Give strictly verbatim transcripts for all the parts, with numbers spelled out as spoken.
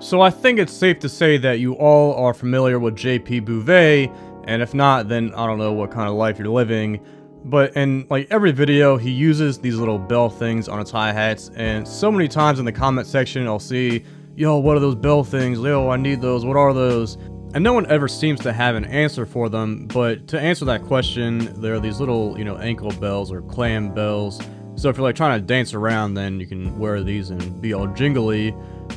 So I think it's safe to say that you all are familiar with J P Bouvet, and if not, then I don't know what kind of life you're living. But in like every video, he uses these little bell things on his hi-hats, and so many times in the comment section I'll see, yo, what are those bell things? Yo, I need those, what are those? And no one ever seems to have an answer for them, but to answer that question, there are these little, you know, ankle bells or clam bells. So if you're like trying to dance around, then you can wear these and be all jingly.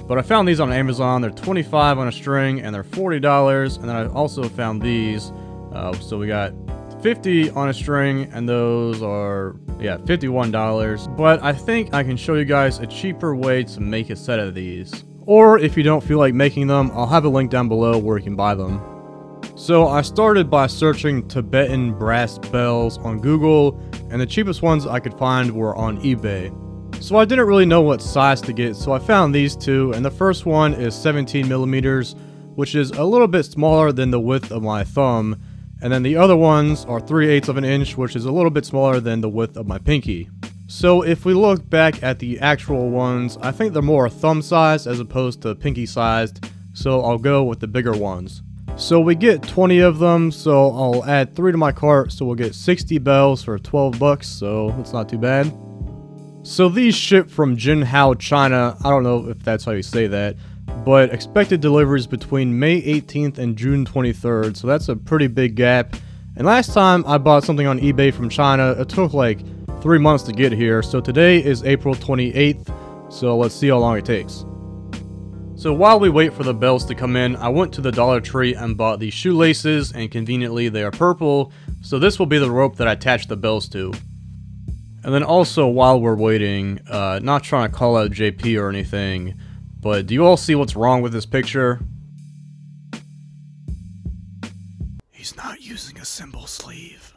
But I found these on Amazon. They're twenty-five on a string and they're forty dollars. And then I also found these. Uh, so we got fifty on a string, and those are, yeah, fifty-one dollars. But I think I can show you guys a cheaper way to make a set of these. Or if you don't feel like making them, I'll have a link down below where you can buy them. So I started by searching Tibetan brass bells on Google, and the cheapest ones I could find were on eBay. So I didn't really know what size to get, so I found these two, and the first one is seventeen millimeters, which is a little bit smaller than the width of my thumb. And then the other ones are three eighths of an inch, which is a little bit smaller than the width of my pinky. So if we look back at the actual ones, I think they're more thumb sized as opposed to pinky sized, so I'll go with the bigger ones. So we get twenty of them, so I'll add three to my cart, so we'll get sixty bells for twelve bucks, so it's not too bad. So these ship from Jinhao, China. I don't know if that's how you say that, but expected deliveries between May eighteenth and June twenty-third, so that's a pretty big gap. And last time I bought something on eBay from China, it took like three months to get here, so today is April twenty-eighth, so let's see how long it takes. So while we wait for the bells to come in, I went to the Dollar Tree and bought these shoelaces, and conveniently they are purple, so this will be the rope that I attach the bells to. And then also while we're waiting, uh, not trying to call out J P or anything, but do you all see what's wrong with this picture? He's not using a symbol sleeve.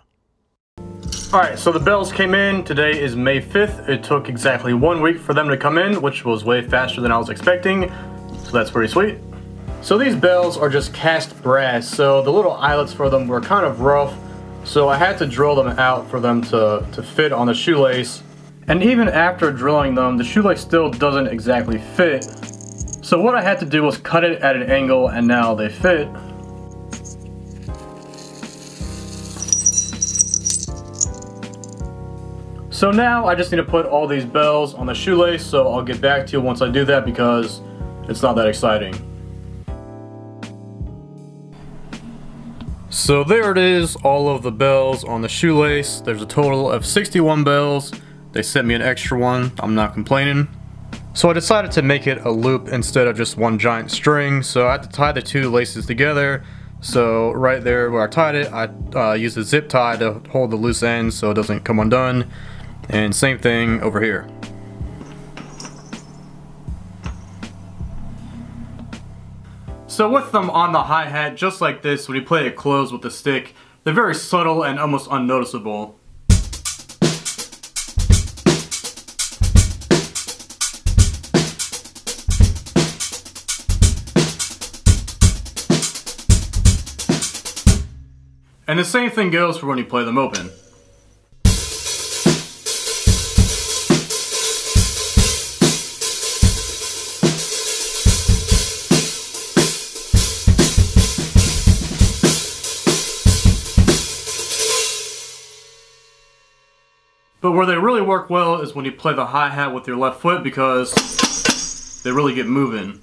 Alright, so the bells came in. Today is May fifth. It took exactly one week for them to come in, which was way faster than I was expecting. So that's pretty sweet. So these bells are just cast brass, so the little eyelets for them were kind of rough, so I had to drill them out for them to, to fit on the shoelace. And even after drilling them, the shoelace still doesn't exactly fit. So what I had to do was cut it at an angle, and now they fit. So now I just need to put all these bells on the shoelace, so I'll get back to you once I do that because it's not that exciting. So there it is, all of the bells on the shoelace. There's a total of sixty-one bells. They sent me an extra one, I'm not complaining. So I decided to make it a loop instead of just one giant string, so I had to tie the two laces together. So right there where I tied it, I uh, used a zip tie to hold the loose end so it doesn't come undone. And same thing over here. So with them on the hi-hat, just like this, when you play it closed with the stick, they're very subtle and almost unnoticeable. And the same thing goes for when you play them open. But where they really work well is when you play the hi-hat with your left foot because they really get moving.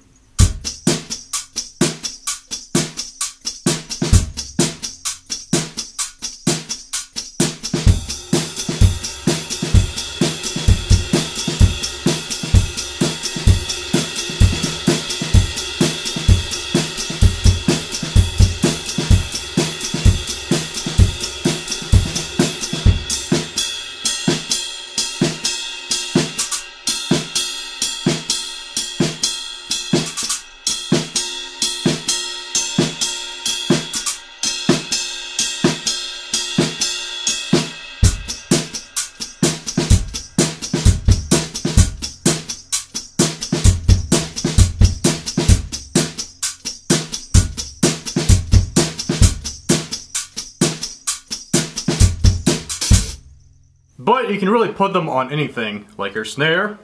But you can really put them on anything, like your snare,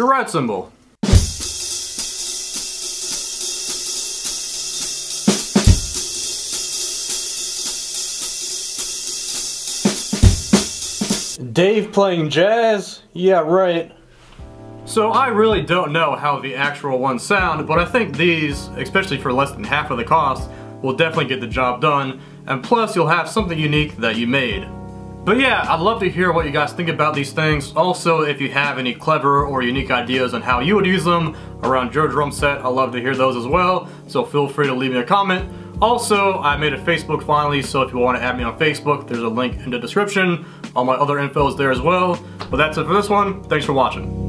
Garrote cymbal. Dave playing jazz? Yeah, right. So I really don't know how the actual ones sound, but I think these, especially for less than half of the cost, will definitely get the job done, and plus you'll have something unique that you made. But yeah, I'd love to hear what you guys think about these things. Also, if you have any clever or unique ideas on how you would use them around your drum set, I'd love to hear those as well, so feel free to leave me a comment. Also, I made a Facebook finally, so if you want to add me on Facebook, there's a link in the description. All my other info is there as well. But that's it for this one. Thanks for watching.